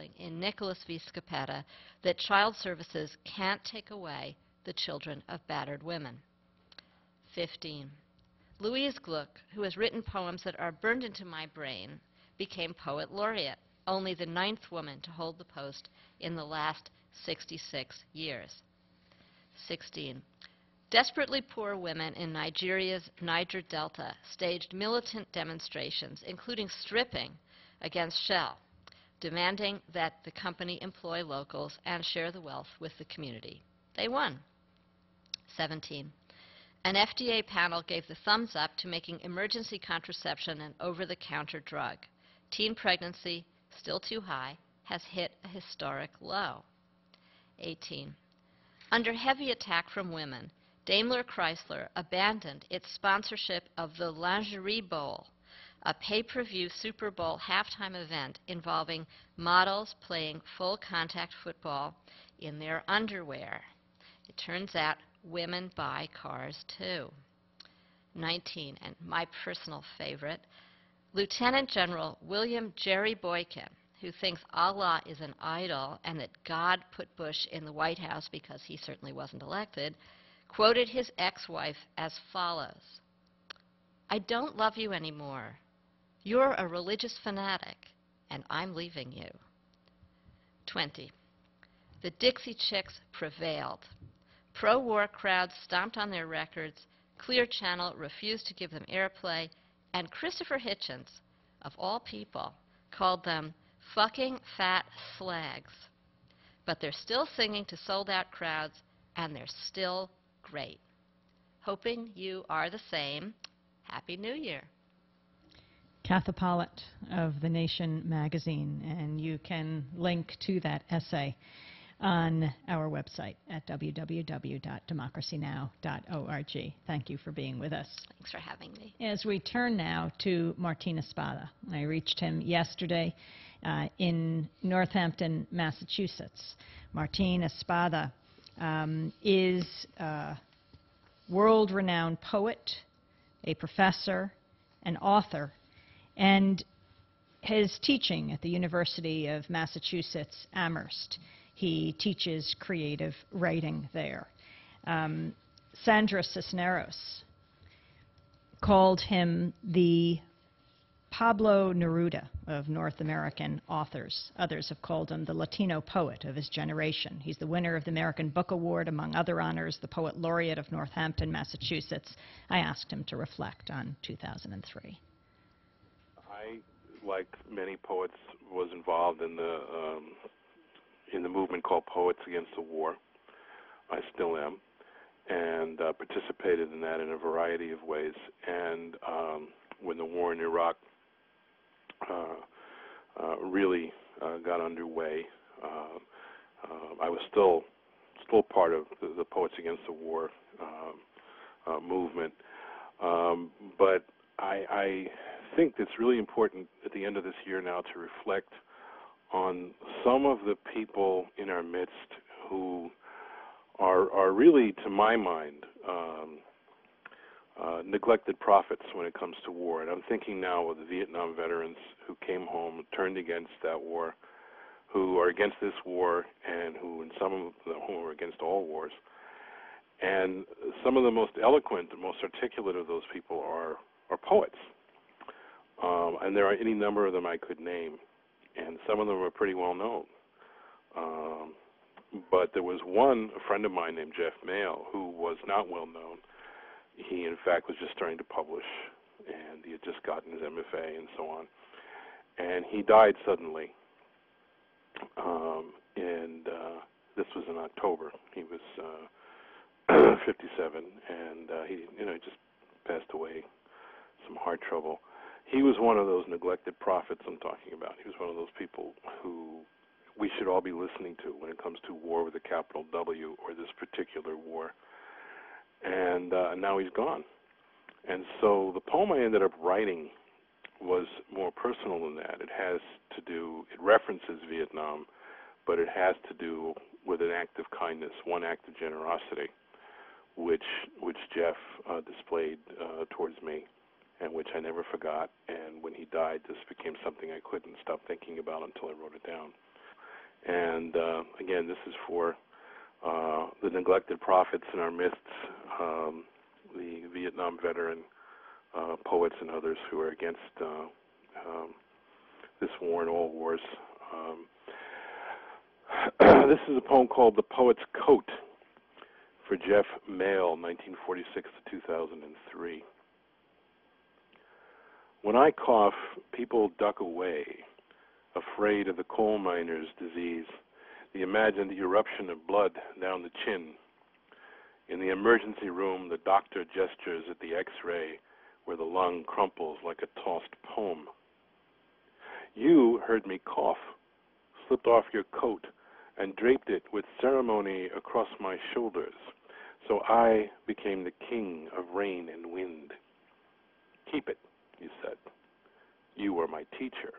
homeschooling in Nicholas v. Scopetta that child services can't take away the children of battered women. 15. Louise Gluck, who has written poems that are burned into my brain, became poet laureate, only the 9th woman to hold the post in the last 66 years. 16. Desperately poor women in Nigeria's Niger Delta staged militant demonstrations, including stripping against Shell, demanding that the company employ locals and share the wealth with the community. They won. 17. An FDA panel gave the thumbs up to making emergency contraception an over-the-counter drug. Teen pregnancy, still too high, has hit a historic low. 18. Under heavy attack from women, Daimler-Chrysler abandoned its sponsorship of the Lingerie Bowl, a pay-per-view Super Bowl halftime event involving models playing full-contact football in their underwear. It turns out women buy cars, too. 19, and my personal favorite, Lieutenant General William Jerry Boykin, who thinks Allah is an idol and that God put Bush in the White House because he certainly wasn't elected, quoted his ex-wife as follows: "I don't love you anymore. You're a religious fanatic, and I'm leaving you." 20. The Dixie Chicks prevailed. Pro-war crowds stomped on their records, Clear Channel refused to give them airplay, and Christopher Hitchens, of all people, called them fucking fat slags. But they're still singing to sold-out crowds, and they're still great. Hoping you are the same. Happy New Year. Katha Pollitt of The Nation magazine, and you can link to that essay on our website at www.democracynow.org. Thank you for being with us. Thanks for having me. As we turn now to Martín Espada. I reached him yesterday in Northampton, Massachusetts. Martín Espada is a world-renowned poet, a professor, an author, and his teaching at the University of Massachusetts, Amherst. He teaches creative writing there. Sandra Cisneros called him the Pablo Neruda of North American authors. Others have called him the Latino poet of his generation. He's the winner of the American Book Award, among other honors, the Poet Laureate of Northampton, Massachusetts. I asked him to reflect on 2003. I, like many poets, was involved in the movement called Poets Against the War. I still am, and participated in that in a variety of ways. And when the war in Iraq really got underway, I was still part of the Poets Against the War movement. But I think it's really important at the end of this year now to reflect on some of the people in our midst who are really, to my mind, neglected prophets when it comes to war. And I'm thinking now of the Vietnam veterans who came home, turned against that war, who are against this war, and who, in some of them, who are against all wars. And some of the most eloquent, the most articulate of those people are poets. And there are any number of them I could name. And some of them are pretty well known. But there was one, a friend of mine named Jeff Male, who was not well known. He, in fact, was just starting to publish, and he had just gotten his MFA and so on. And he died suddenly, and this was in October. He was 57, and he, just passed away, some heart trouble. He was one of those neglected prophets I'm talking about. He was one of those people who we should all be listening to when it comes to war with a capital W, or this particular war. And now he's gone. And so the poem I ended up writing was more personal than that. It has to do, it references Vietnam, but it has to do with an act of kindness, one act of generosity, which Jeff displayed towards me, and which I never forgot. And when he died, this became something I couldn't stop thinking about until I wrote it down. And again, this is for the neglected prophets in our midst, the Vietnam veteran poets and others who are against this war and all wars. This is a poem called The Poet's Coat for Jeff Male, 1946 to 2003. When I cough, people duck away, afraid of the coal miner's disease, the imagined eruption of blood down the chin. In the emergency room, the doctor gestures at the x-ray where the lung crumples like a tossed poem. You heard me cough, slipped off your coat, and draped it with ceremony across my shoulders, so I became the king of rain and wind. Keep it, you said. You were my teacher.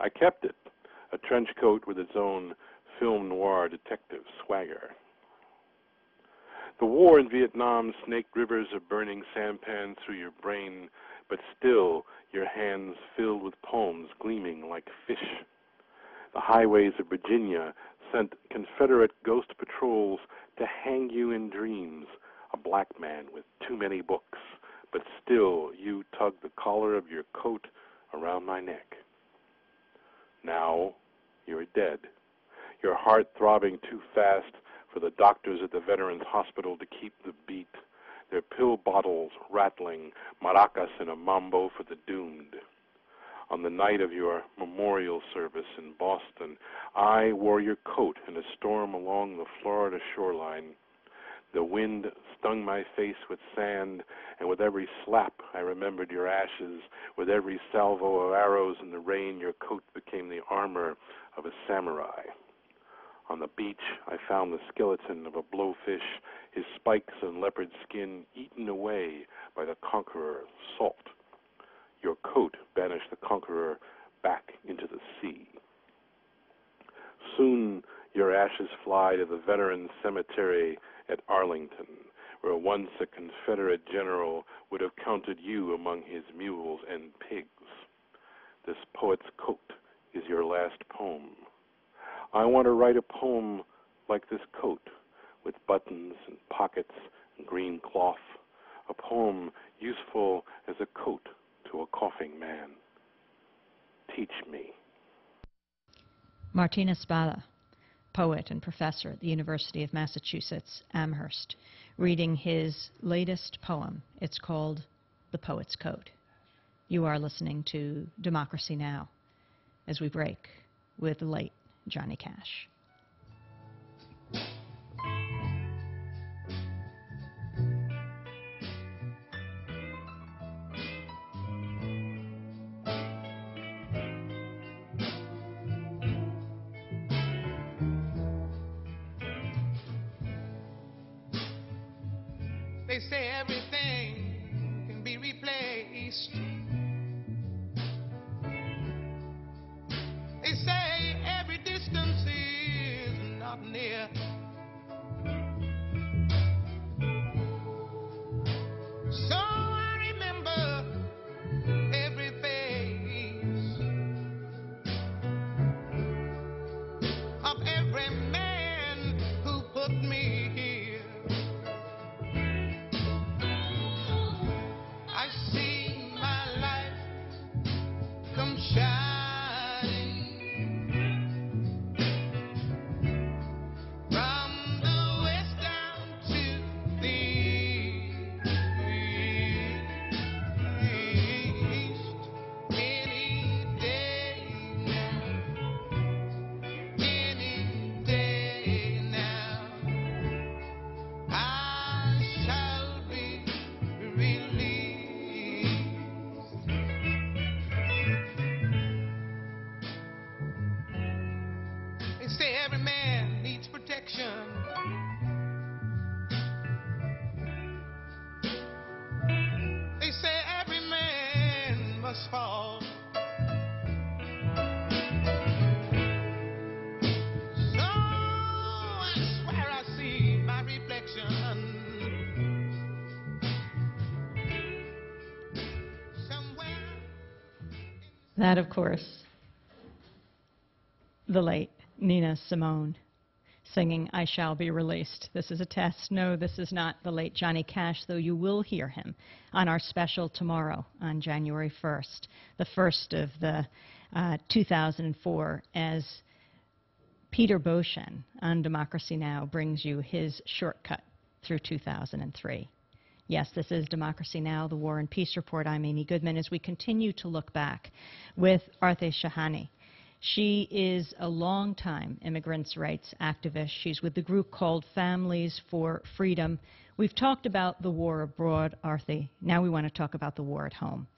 I kept it, a trench coat with its own film noir detective swagger. The war in Vietnam snaked rivers of burning sampans through your brain, but still your hands filled with poems gleaming like fish. The highways of Virginia sent Confederate ghost patrols to hang you in dreams, a black man with too many books, but still you tugged the collar of your coat around my neck. Now you're dead, your heart throbbing too fast for the doctors at the Veterans Hospital to keep the beat, their pill bottles rattling maracas and a mambo for the doomed. On the night of your memorial service in Boston, I wore your coat in a storm along the Florida shoreline. The wind stung my face with sand, and with every slap I remembered your ashes. With every salvo of arrows in the rain, your coat became the armor of a samurai. On the beach, I found the skeleton of a blowfish, his spikes and leopard skin eaten away by the conqueror, salt. Your coat banished the conqueror back into the sea. Soon, your ashes fly to the Veterans Cemetery at Arlington, where once a Confederate general would have counted you among his mules and pigs. This poet's coat is your last poem. I want to write a poem like this coat, with buttons and pockets and green cloth, a poem useful as a coat to a coughing man. Teach me. Martín Espada, poet and professor at the University of Massachusetts, Amherst, reading his latest poem. It's called The Poet's Coat. You are listening to Democracy Now! As we break with the late Johnny Cash. They say everything can be replaced. They say every distance is not near. So I remember every face of every man who put me here. That, of course, the late Nina Simone singing I Shall Be Released. This is a test. No, this is not the late Johnny Cash, though you will hear him on our special tomorrow on January 1st, the first of the 2004, as Peter Bosch on Democracy Now! Brings you his shortcut through 2003. Yes, this is Democracy Now!, the War and Peace Report. I'm Amy Goodman, as we continue to look back with Aarti Shahani. She is a longtime immigrants' rights activist. She's with the group called Families for Freedom. We've talked about the war abroad, Aarti. Now we want to talk about the war at home,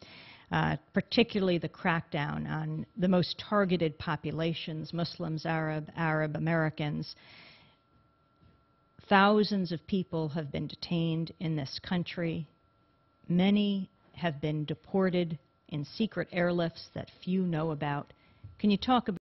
particularly the crackdown on the most targeted populations, Muslims, Arab Americans. Thousands of people have been detained in this country. Many have been deported in secret airlifts that few know about. Can you talk about